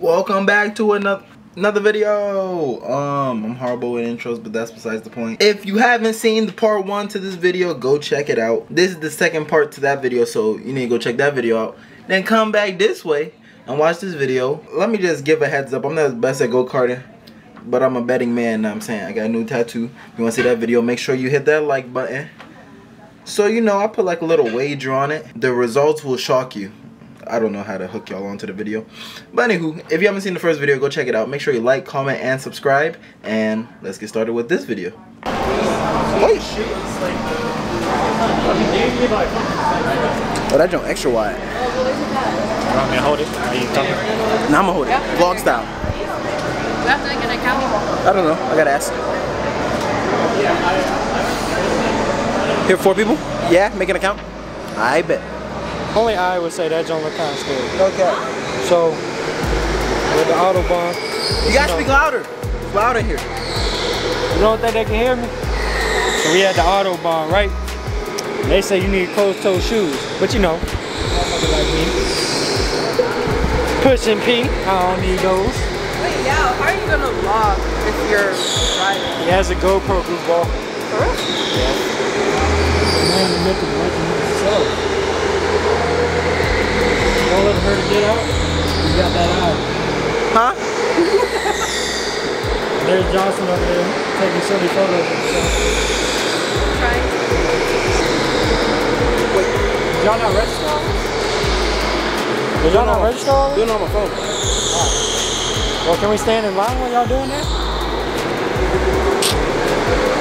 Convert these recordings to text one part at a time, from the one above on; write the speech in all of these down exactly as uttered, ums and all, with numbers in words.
Welcome back to another another video. Um, I'm horrible with intros, but that's besides the point. If you haven't seen the part one to this video, go check it out. This is the second part to that video, so you need to go check that video out. Then come back this way and watch this video. Let me just give a heads up. I'm not the best at go-karting, but I'm a betting man, know what I'm saying? I got a new tattoo. If you want to see that video, make sure you hit that like button. So, you know, I put like a little wager on it. The results will shock you. I don't know how to hook y'all onto the video. But anywho, if you haven't seen the first video, go check it out. Make sure you like, comment, and subscribe. And let's get started with this video. Wait. Oh, that joint extra wide. You want me to hold it? Are you talking? No, I'm gonna hold it. Vlog style. You have to make an account. I don't know. I gotta ask. Here, four people? Yeah, make an account? I bet. Only I would say that don't look kind of scary. Okay. So, with the Autobahn. You gotta speak louder. It's loud in here. You don't think they can hear me? So we had the Autobahn, right? And they say you need closed-toe shoes. But you know, like me. Push and pee, I don't need those. Wait, yeah, how are you gonna vlog if you're driving? He has a GoPro goofball. For real? Yeah. So. Don't let her get out. You got that out. Huh? There's Johnson over there taking silly photos of himself. Trying. Wait, did y'all not register all this? Did y'all not register all this? Doing it on my phone. Alright. Well, can we stand in line while y'all doing that?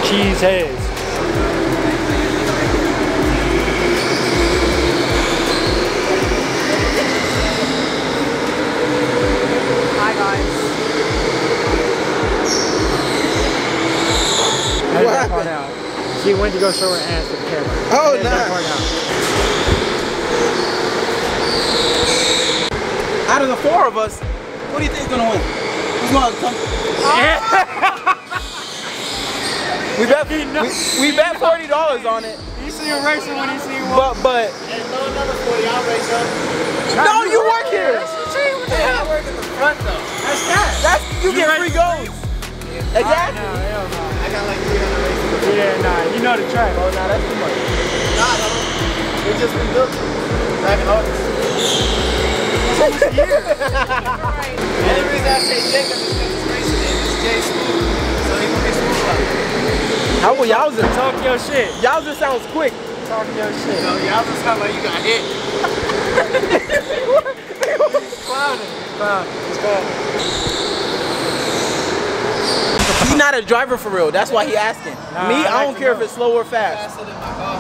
Cheese heads. She went to go show her ass to the camera. Oh, nice. Out of the four of us, what do you think is gonna win? Who's gonna come? Yeah. we bet we, we bet forty dollars on it. You see him racing when you see him. But but. And throw another forty. I'll race up. No, you work here. Hey, I work in the front though. That's that. That's you, you get free goals. Exactly. I, know, I, I got like three hundred races. Yeah, nah, you know the track. Oh, nah, that's too much. Nah, no. We just rebuilt back in August. It's almost a year. Right. The only reason I say Jacob is because it's racing and it's Jay Smooth. So he gonna get smooth out there. How y'all just talk your shit? Y'all just sounds quick. Talk your shit. No, y'all just sound like you got hit. Clowning. Clowning. It's clowning. He's not a driver for real. That's why he asking. Nah, Me, I, I don't care know. if it's slow or fast. Faster than my car.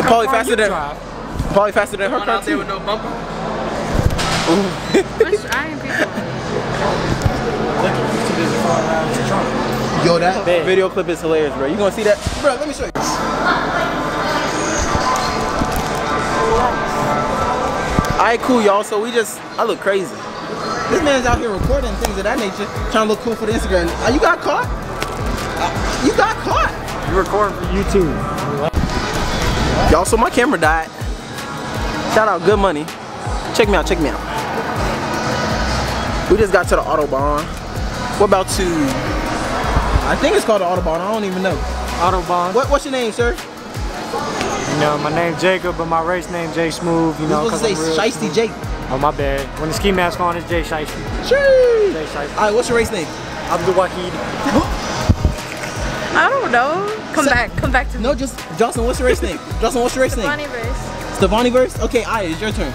It's probably faster than. Probably faster than her car too. With no bumper. I ain't people. Yo, that Big. video clip is hilarious, bro. You gonna see that, bro? Let me show you. Alright, cool, y'all. So we just, I look crazy. This man's out here recording things of that nature, trying to look cool for the Instagram. Oh, you got caught? You got caught? You recording for YouTube. Y'all, so my camera died. Shout out, good money. Check me out, check me out. We just got to the Autobahn. What about to? I think it's called the Autobahn. I don't even know. Autobahn. What, what's your name, sir? You know, my name's Jacob, but my race name Jay Smooth. You know, because I'm real. Shiesty Jake. Oh, my bad. When the ski mask on, it's Jay Shiesty. Jay Shiesty. Alright, what's your race name? Abdul Wahid. I don't know. Come so, back. Come back to me. No, just Johnson, what's your race name? Johnson, what's your race Stefani name? Verse. Stefani verse? Okay, alright, it's your turn.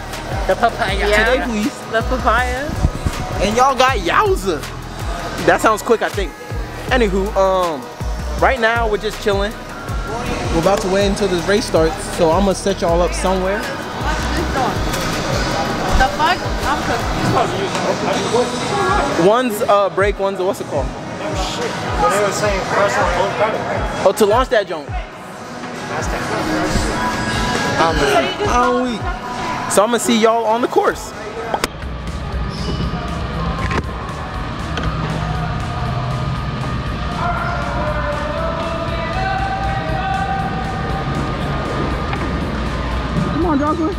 The papaya. Yeah. Today, please. The papaya. And y'all got yowza. That sounds quick, I think. Anywho, um, right now we're just chilling. We're about to wait until this race starts, so I'm gonna set y'all up somewhere. The fuck? I'm confused. One's uh, brake, one's a, what's it called? Oh shit. They were saying press on both pedals. Oh, to launch that joint. That's that first. I'm weak. So I'm gonna see y'all on the course. Come on, Joshua.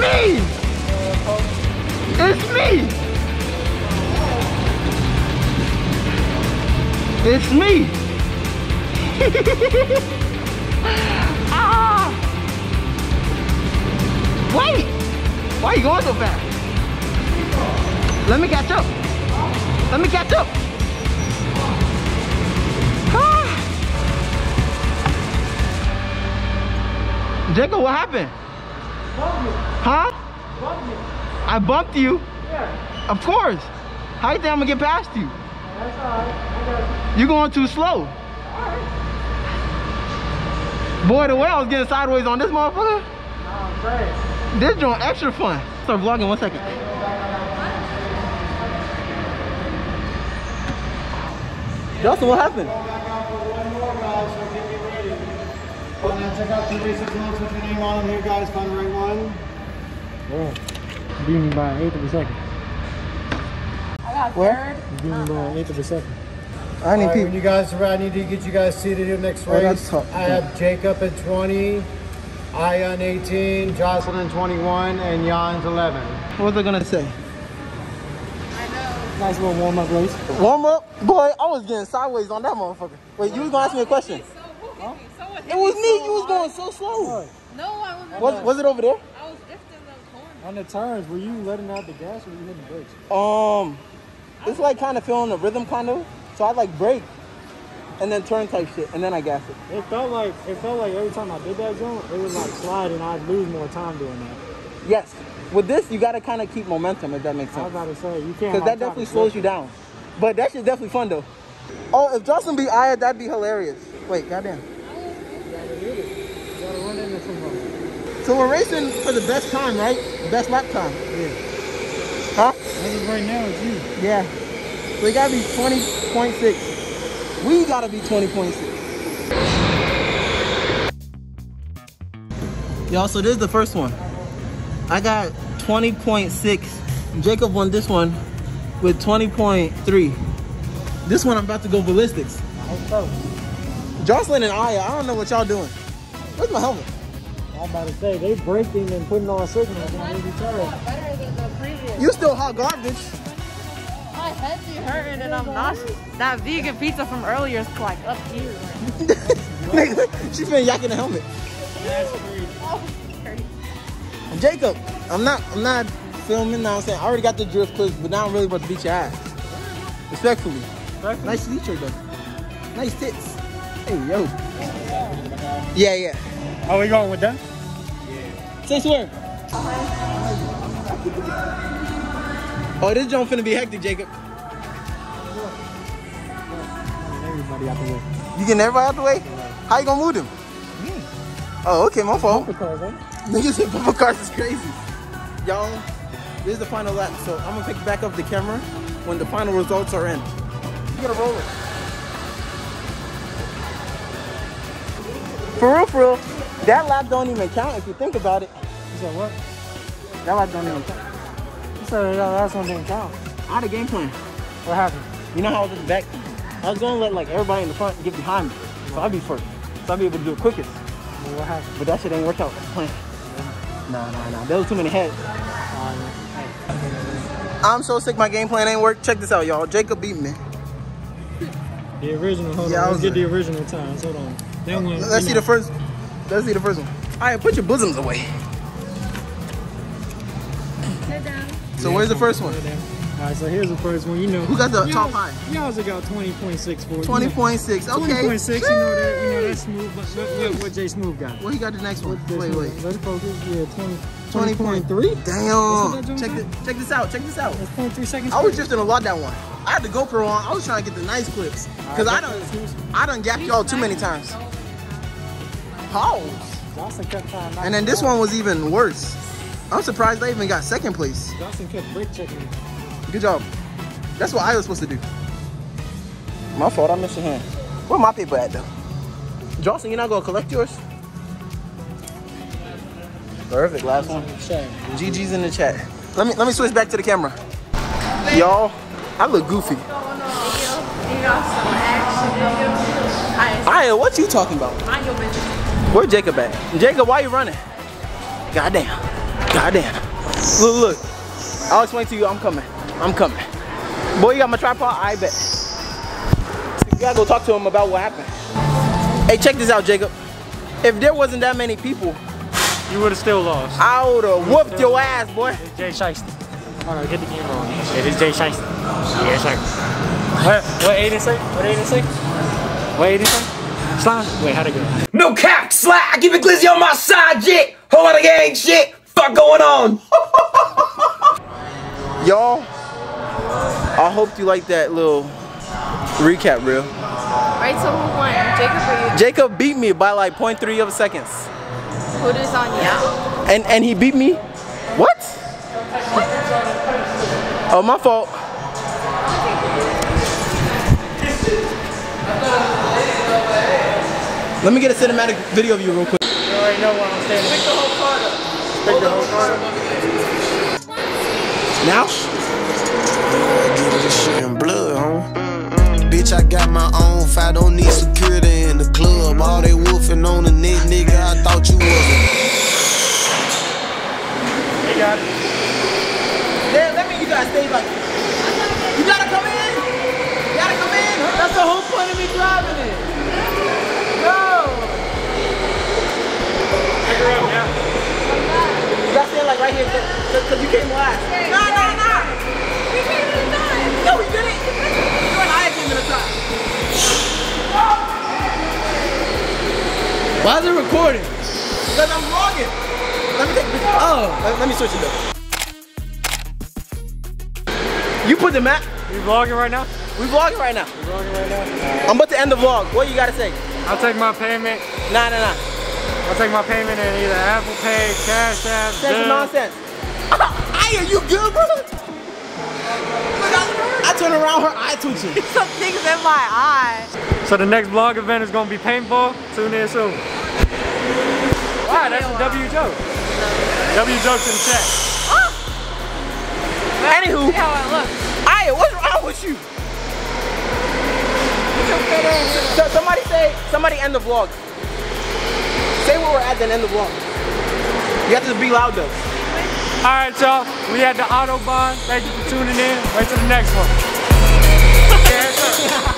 me! It's me! It's me! Ah! Wait! Why are you going so fast? Let me catch up! Let me catch up! Ah! Jacob, what happened? Huh? I bumped you? Yeah. Of course. How you think I'm gonna get past you? That's alright. You're going too slow. Alright. Boy, the way I was getting sideways on this motherfucker. Nah, I'm this joint extra fun. Start vlogging one second. Justin, what happened? Check out two three six zero, put your name on here, guys. Find the right one. Yeah. Beating by an eighth of a second. I got third. Beating by an eighth of a second. I need people. Right, you guys are I need to get you guys seated in the next race. I, I have Jacob at twenty, Ion eighteen, Jocelyn twenty-one, and Jan's eleven. What was I gonna say? I know. Nice little warm up race. Warm up? Boy, I was getting sideways on that motherfucker. Wait, you was gonna ask me a question. So, huh? so it was me. So you was going so slow. No, I wasn't. Was, was it over there? On the turns, were you letting out the gas or were you hitting brakes? Um, it's like kind of feeling the rhythm, kind of. So I like brake, and then turn type shit, and then I gas it. It felt like it felt like every time I did that zone, it was like sliding. I'd lose more time doing that. Yes, with this you gotta kind of keep momentum, if that makes sense. I gotta say you can't because that definitely slows you down. But that shit's definitely fun though. Oh, if Justin be I, that'd be hilarious. Wait, goddamn. So we're racing for the best time, right? Best lap time. Yeah. Huh? As of right now, it's you. Yeah. So we gotta be twenty point six. We gotta be twenty point six. Y'all, so this is the first one. I got twenty point six. Jacob won this one with twenty point three. This one I'm about to go ballistics. Jocelyn and Aya, I don't know what y'all doing. Where's my helmet? I'm about to say, they braking and putting on signals on every turn. You still hot garbage. My head's hurting and I'm nauseous. That vegan pizza from earlier is like up here. She's been yakking the helmet. That's crazy. Oh, Jacob, I'm not, I'm not filming now. I'm saying I already got the drift clips, but now I'm really about to beat your ass. Respectfully. Respectfully. Nice feature though. Nice tits. Hey yo. Yeah yeah. Are we going with that? Yeah. Say swear. Uh-huh. Oh, this joint finna be hectic, Jacob. Everybody out the way. You getting everybody out the way? Yeah. How you gonna move them? Yeah. Oh, okay, my fault. Niggas hit bumper cars is crazy. Y'all, this is the final lap, so I'm gonna pick back up the camera when the final results are in. You gotta roll it. For real, for real. That lap don't even count if you think about it. You said what? That lap don't even count. You said that last one didn't count. I had a game plan. What happened? You know how I was in the back? I was gonna let like everybody in the front get behind me. So I'd be first. So I'd be able to do it quickest. Well, what happened? But that shit ain't work out like plan. Nah, nah, nah. There was too many heads. I'm so sick my game plan ain't work. Check this out, y'all. Jacob beat me. The original, hold yeah, on. Let's get the original times. Hold on. They went, Let's you know. see the first. Let's see the first one. All right, put your bosoms away. Sit down. So yeah, where's the first one? All right, so here's the first one. You know who got the top high? You also got twenty point six for it. twenty point six. Okay. twenty point six. You know that. You know that's smooth. But look, look what Jay Smooth got. Well, he got the next one. Wait, wait. wait. Let's focus. Yeah, twenty point three. Damn. Check this. Check this out. Check this out. That's zero point three seconds. I was drifting a lot that one. I had the GoPro on. I was trying to get the nice clips because I don't. I done gapped y'all too many times. Pause. Johnson kept trying and then this one was even worse. I'm surprised they even got second place. Johnson kept brake checking. Good job. That's what I was supposed to do. My fault, I missed your hand. Where my paper at though? Johnson, you're not gonna collect yours? Perfect, last one. G G's in the chat. Let me let me switch back to the camera. Y'all, I look goofy. Aya, what you talking about? Mind your business. Where Jacob at? Jacob, why you running? Goddamn. Goddamn. Look, look. I'll explain to you. I'm coming. I'm coming. Boy, you got my tripod? I bet. You gotta go talk to him about what happened. Hey, check this out, Jacob. If there wasn't that many people, you would have still lost. I would have whooped your ass, boy. It's Jay Shiesty. All right, get the game on. It is Jay Shiesty. Yeah, sir. What? What Aiden say? What Aiden say? What Aiden say? Slime? Wait, how'd it go? No cap, slide. I keep it glizzy on my side, jit. Whole lot of gang shit. Fuck going on. Y'all, I hope you like that little recap reel. Alright, so who won? Jacob or you? Jacob beat me by like point three of seconds. Who is on you? And and he beat me? What? Oh, my fault. Let me get a cinematic video of you real quick. You already know what I'm saying. Pick the whole card up. Pick the whole card up. Now? Bitch, I got my own fight. I don't need security in the club. All they woofing on the neck, nigga. I thought you wasn't. They got it. Damn, that means you gotta stay like this. You gotta come in. You gotta come in. That's the whole point of me driving it. That's it, like right here, because you came last. No, no, no! We came to the time! No, we didn't! You and I came to the time. Why is it recording? Because I'm vlogging. Let me take this. Oh, let, let me switch it up. You put the map. You vlogging right now? We vlogging right now. We're vlogging right now. I'm about to end the vlog. What you gotta say? I'll take my payment. Nah, nah, nah. I'll take my payment in either Apple Pay, Cash App, that's nonsense. Hey, are you good, bro? I turn around, her eye twitching. Something's in my eye. So the next vlog event is going to be paintball. Tune in soon. Wow, that's a W joke. W joke's in the chat. Huh? Anywho. See how I look. Aya, what's wrong with you? So somebody say, somebody end the vlog. Say where we're at, then end the vlog. You have to be loud though. All right, y'all. We at the Autobahn. Thank you for tuning in. Wait till the next one.